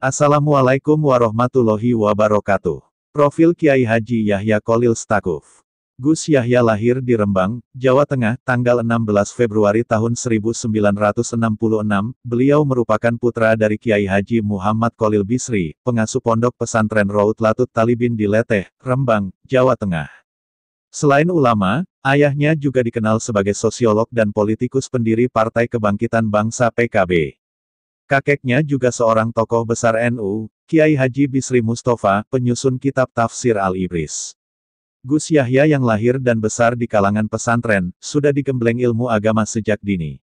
Assalamualaikum warahmatullahi wabarakatuh. Profil Kiai Haji Yahya Cholil Staquf. Gus Yahya lahir di Rembang, Jawa Tengah, tanggal 16 Februari tahun 1966, beliau merupakan putra dari Kiai Haji Muhammad Cholil Bisri, pengasuh pondok pesantren Roudlatut Thalibin di Leteh, Rembang, Jawa Tengah. Selain ulama, ayahnya juga dikenal sebagai sosiolog dan politikus pendiri Partai Kebangkitan Bangsa PKB. Kakeknya juga seorang tokoh besar NU, Kiai Haji Bisri Mustofa, penyusun kitab Tafsir Al-Ibris. Gus Yahya yang lahir dan besar di kalangan pesantren, sudah digembleng ilmu agama sejak dini.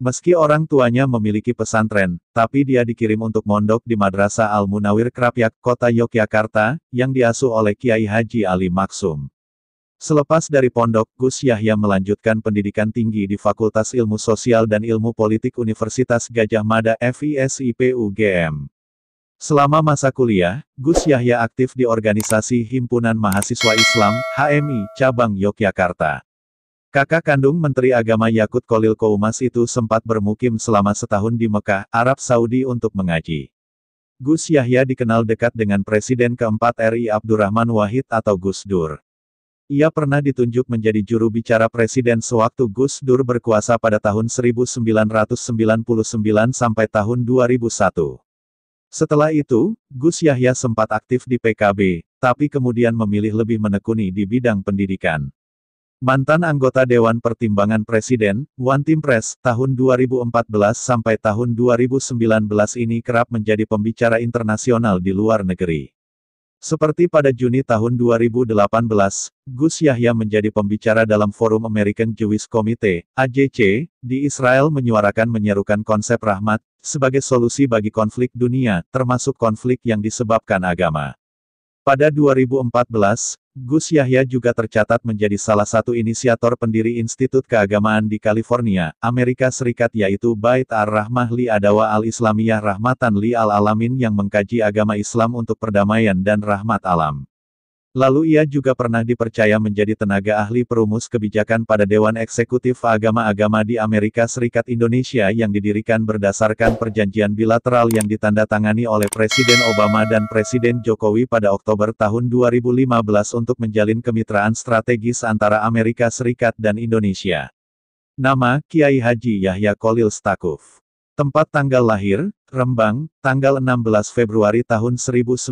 Meski orang tuanya memiliki pesantren, tapi dia dikirim untuk mondok di Madrasah Al-Munawir Krapyak, Kota Yogyakarta, yang diasuh oleh Kiai Haji Ali Maksum. Selepas dari pondok, Gus Yahya melanjutkan pendidikan tinggi di Fakultas Ilmu Sosial dan Ilmu Politik Universitas Gajah Mada FISIPUGM. Selama masa kuliah, Gus Yahya aktif di organisasi Himpunan Mahasiswa Islam, HMI, Cabang Yogyakarta. Kakak kandung Menteri Agama Yaqut Cholil Qoumas itu sempat bermukim selama setahun di Mekah, Arab Saudi untuk mengaji. Gus Yahya dikenal dekat dengan Presiden keempat RI Abdurrahman Wahid atau Gus Dur. Ia pernah ditunjuk menjadi juru bicara presiden sewaktu Gus Dur berkuasa pada tahun 1999 sampai tahun 2001. Setelah itu, Gus Yahya sempat aktif di PKB, tapi kemudian memilih lebih menekuni di bidang pendidikan. Mantan anggota Dewan Pertimbangan Presiden, Wantimpres, tahun 2014 sampai tahun 2019 ini kerap menjadi pembicara internasional di luar negeri. Seperti pada Juni tahun 2018, Gus Yahya menjadi pembicara dalam forum American Jewish Committee, AJC, di Israel menyerukan konsep rahmat, sebagai solusi bagi konflik dunia, termasuk konflik yang disebabkan agama. Pada 2014, Gus Yahya juga tercatat menjadi salah satu inisiator pendiri Institut Keagamaan di California, Amerika Serikat, yaitu Bait ar-Rahmah Li Adawa Al-Islamiyah Rahmatan Li Al-Alamin yang mengkaji agama Islam untuk perdamaian dan rahmat alam. Lalu ia juga pernah dipercaya menjadi tenaga ahli perumus kebijakan pada Dewan Eksekutif Agama-Agama di Amerika Serikat Indonesia yang didirikan berdasarkan perjanjian bilateral yang ditandatangani oleh Presiden Obama dan Presiden Jokowi pada Oktober tahun 2015 untuk menjalin kemitraan strategis antara Amerika Serikat dan Indonesia. Nama, Kiai Haji Yahya Cholil Staquf. Tempat tanggal lahir, Rembang, tanggal 16 Februari tahun 1966.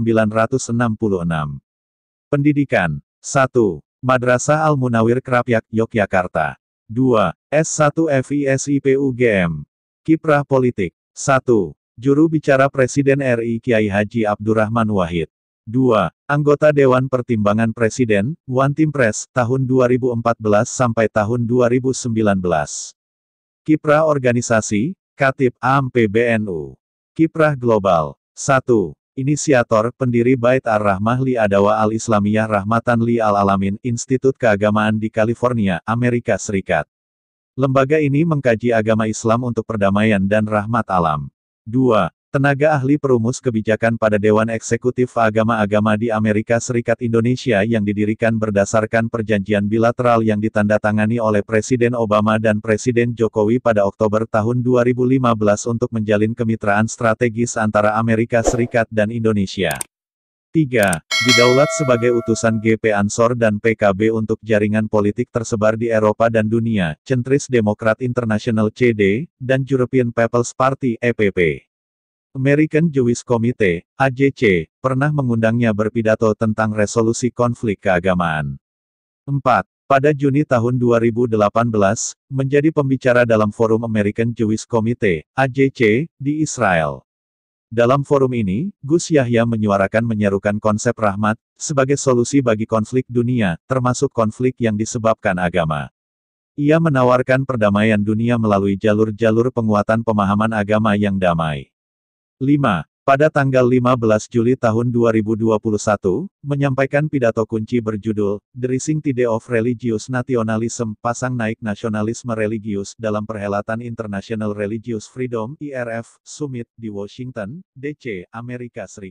Pendidikan 1. Madrasah Al-Munawir Krapyak, Yogyakarta. 2. S1 FISIPUGM. Kiprah Politik 1. Juru Bicara Presiden RI Kiai Haji Abdurrahman Wahid. 2. Anggota Dewan Pertimbangan Presiden, Wantimpres, tahun 2014 sampai tahun 2019. Kiprah Organisasi, Katib AMPBNU. Kiprah Global 1. Inisiator, pendiri Bait ar-Rahmah Li Adawa Al-Islamiyah Rahmatan Li Al-Alamin, Institut Keagamaan di California, Amerika Serikat. Lembaga ini mengkaji agama Islam untuk perdamaian dan rahmat alam. 2. Tenaga ahli perumus kebijakan pada Dewan Eksekutif Agama-Agama di Amerika Serikat Indonesia yang didirikan berdasarkan perjanjian bilateral yang ditandatangani oleh Presiden Obama dan Presiden Jokowi pada Oktober tahun 2015 untuk menjalin kemitraan strategis antara Amerika Serikat dan Indonesia. 3. Didaulat sebagai utusan GP Ansor dan PKB untuk jaringan politik tersebar di Eropa dan dunia, Centrist Democrat International CD, dan European People's Party, EPP. American Jewish Committee, AJC, pernah mengundangnya berpidato tentang resolusi konflik keagamaan. 4. Pada Juni tahun 2018, menjadi pembicara dalam forum American Jewish Committee, AJC, di Israel. Dalam forum ini, Gus Yahya menyerukan konsep rahmat, sebagai solusi bagi konflik dunia, termasuk konflik yang disebabkan agama. Ia menawarkan perdamaian dunia melalui jalur-jalur penguatan pemahaman agama yang damai. 5. Pada tanggal 15 Juli tahun 2021, menyampaikan pidato kunci berjudul, Dressing the Day of Religious Nationalism, Pasang Naik Nasionalisme Religius dalam Perhelatan International Religious Freedom, IRF, Summit, di Washington, DC, Amerika Serikat.